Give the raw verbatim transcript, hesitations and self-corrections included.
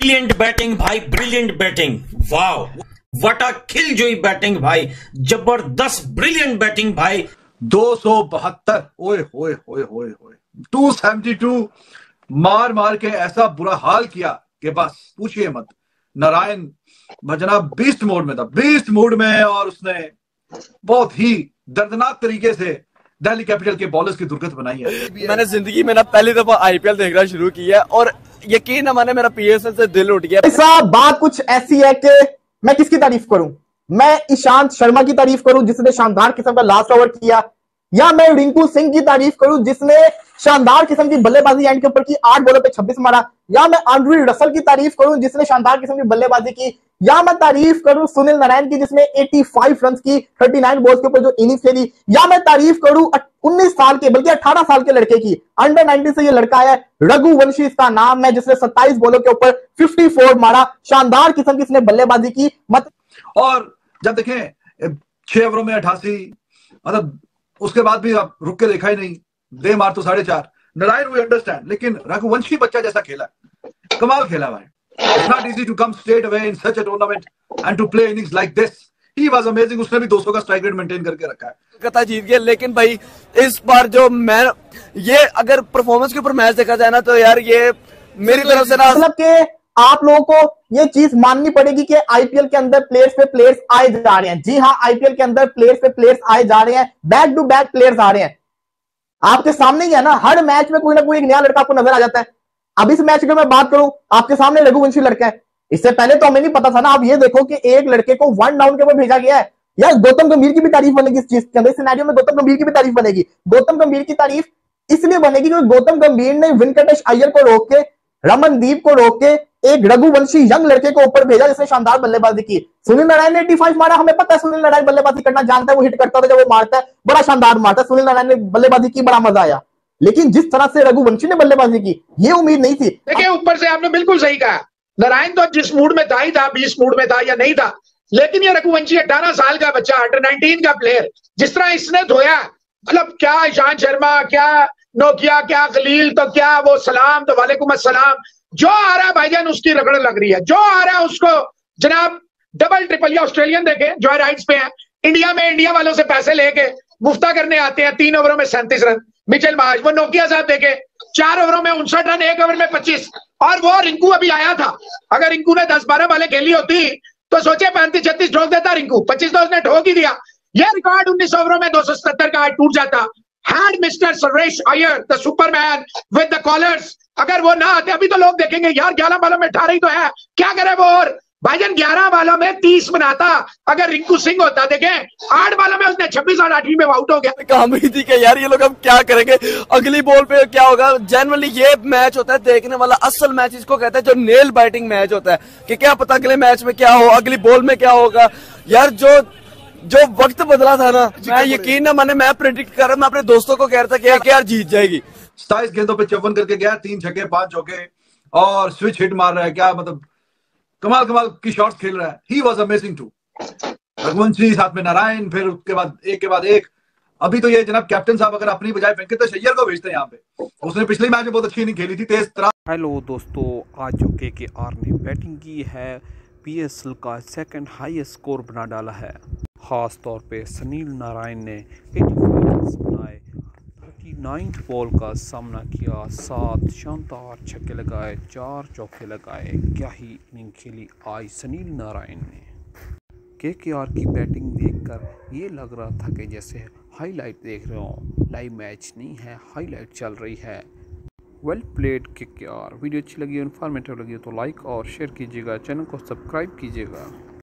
Brilliant batting भाई, brilliant batting, wow वटा खिल जोई बैटिंग भाई, जबरदस्त ब्रिलियंट बैटिंग भाई। दो सौ बहत्तर, ओए ओए ओए ओए ओए, दो सौ बहत्तर मार मार के ऐसा बुरा हाल किया कि बस पूछिए मत। नारायण भजना बीस्ट मोड में था, बीस्ट मोड में, और उसने बहुत ही दर्दनाक तरीके से दिल्ली कैपिटल के बॉलर्स की दुर्गत बनाई है। मैंने जिंदगी में ना पहली दफा आईपीएल देखना शुरू किया और यकीन ना माने मेरा पीएसएल से दिल उठ गया। ऐसा बात कुछ ऐसी है कि मैं किसकी तारीफ करूं, मैं ईशांत शर्मा की तारीफ करूं जिसने शानदार किस्म का लास्ट ओवर किया, या मैं रिंकू सिंह की तारीफ करूं जिसने शानदार किस्म की बल्लेबाजी एंड के ऊपर की, आठ बॉलों पे छब्बीस मारा, या मैं आंड्रे रसल की तारीफ करूं जिसने शानदार किस्म की बल्लेबाजी की, या मैं तारीफ करूं सुनील नारायण की जिसने पचासी रन की उनतालीस बॉल्स के ऊपर जो इनिंग खेली, या मैं तारीफ करूं उन्नीस साल के बल्कि अठारह साल के लड़के की, अंडर नाइनटीन से ये लड़का है रघुवंशी इसका नाम है, जिसने सत्ताईस बॉलों के ऊपर फिफ्टी फोर मारा, शानदार किस्म की इसने बल्लेबाजी की। मत और जब देखें छह ओवरों में अठासी, मतलब उसके बाद भी आप रुक के देखा ही नहीं, दे मार तो साढ़े चार। नारायण वी अंडरस्टैंड, लेकिन रघुवंशी बच्चा जैसा खेला, कमाल खेला भाई। It's not easy to come straight away in such a tournament and to play innings like this. He was amazing, उसने भी दो सौ का स्ट्राइक रेट मेंटेन करके रखा है। कता जीत गया, लेकिन भाई इस बार जो मैं ये अगर परफॉर्मेंस के ऊपर मैच देखा जाए ना तो यार ये मेरी तरफ से ना, मतलब के आप लोगों को ये चीज माननी पड़ेगी कि आईपीएल के अंदर प्लेयर्स पे प्लेयर्स आए जा रहे हैं। जी हाँ, आईपीएल के अंदर प्लेयर्स पे प्लेयर्स आए जा रहे हैं, बैक टू बैक प्लेयर्स आ रहे हैं। आपके सामने ही है ना, हर मैच में कोई ना कोई एक नया लड़का आपको नजर आ जाता है। अब इस मैच की मैं बात करूं, आपके सामने रघुवंशी लड़का है, इससे पहले तो हमें नहीं पता था ना। आप ये देखो कि एक लड़के को वन डाउन के ऊपर भेजा गया है। यार गौतम गंभीर की भी तारीफ बनेगी इस चीज के अंदर, इस सिनेरियो में गौतम गंभीर की भी तारीफ बनेगी। गौतम गंभीर की तारीफ इसलिए बनेगी क्योंकि गौतम गंभीर ने वेंकटेश अय्यर को रोक के, रमनदीप को रोक के एक रघुवंशी यंग लड़के को ऊपर भेजा जिसने शानदार बल्लेबाजी की। सुनील नारायण ने पचासी मारा, हमें पता है सुनील नारायण बल्लेबाजी करना जानता है, वो हिट करता है, जब वो मारता है बड़ा शानदार मारता है। सुनील नारायण ने बल्लेबाजी की, बड़ा मजा आया, लेकिन जिस तरह से रघुवंशी ने बल्लेबाजी की ये उम्मीद नहीं थी। देखिए ऊपर से आपने बिल्कुल सही कहा, नारायण तो जिस मूड में था ही था, बीस मूड में था या नहीं था, लेकिन ये रघुवंशी अठारह साल का बच्चा, अंडर नाइनटीन का प्लेयर, जिस तरह इसने धोया, मतलब क्या ईशांत शर्मा, क्या नोकिया, क्या खलील, तो क्या वो सलाम, तो वालेकुम अस्सलाम, जो आ रहा भाईजान उसकी रगड़ लग रही है, जो आ रहा उसको जनाब डबल ट्रिपल। या ऑस्ट्रेलियन देखे जो राइट्स पे हैं, इंडिया में इंडिया वालों से पैसे लेके मुफ्ता करने आते हैं, तीन ओवरों में सैंतीस रन मिचेल मार्श। वो नोकिया साहब देखे चार ओवरों में उनसठ रन, एक ओवर में पच्चीस, और वो रिंकू अभी आया था, अगर रिंकू ने दस बारह बाले खेली होती तो सोचे पैंतीस छत्तीस ठोक देता रिंकू, पच्चीस तो उसने ठोक ही दिया। यह रिकॉर्ड उन्नीस ओवरों में दो सौ सत्तर का टूट जाता। Had Mister Suresh Iyer, the Superman with the collars, अगर वो ना आते अभी तो लोग देखेंगे यार ग्यारह बालों में अठारह ही तो है, क्या करे वो, और भाईजान ग्यारह बालों में तीस बनाता। अगर रिंकू सिंह होता देखे आठ बालों में उसने छब्बीस और आठवीं में आउट हो गया। काम ही थी कि यार ये लोग अब क्या करेंगे, अगली बॉल पे क्या होगा। जनरली ये मैच होता है देखने वाला, असल मैच इसको कहते हैं जो नेल बाइटिंग मैच होता है, कि क्या पता अगले मैच में क्या हो, अगली बॉल में क्या होगा। यार जो जो वक्त बदला था ना, मैं यकीन ना माने, मैं प्रेडिक्ट कर रहा, मैं अपने दोस्तों को कह रहा था कि केकेआर जीत जाएगी। सताइस गेंदों पे चौवन करके गया, तीन छक्के पांच चौके और स्विच हिट मार रहा है, क्या मतलब कमाल कमाल की शॉट्स खेल रहा है। He was amazing too, Raghuvanshi साथ में नारायण, फिर उसके बाद एक के बाद एक। अभी तो ये जनाब कैप्टन साहब अगर अपनी बजाय वेंकटेश अय्यर को भेजते हैं यहाँ पे, उसने पिछले मैच में बहुत अच्छी इनिंग खेली थी, तेज तरह। हेलो दोस्तों, आज जो केकेआर ने बैटिंग की है, पीएसएल का सेकंड हाईएस्ट स्कोर बना डाला है। ख़ास तौर पे सुनील नारायण ने पचासी रन बनाए, उनतालीसवीं बॉल का सामना किया, सात शानदार छक्के लगाए, चार चौके लगाए, क्या ही इनिंग खेली आज सुनील नारायण ने। केकेआर की बैटिंग देखकर ये लग रहा था कि जैसे हाईलाइट देख रहे हो, लाइव मैच नहीं है, हाईलाइट चल रही है। Well played KKR. वीडियो अच्छी लगी, इन्फॉर्मेटिव लगी तो लाइक और शेयर कीजिएगा, चैनल को सब्सक्राइब कीजिएगा।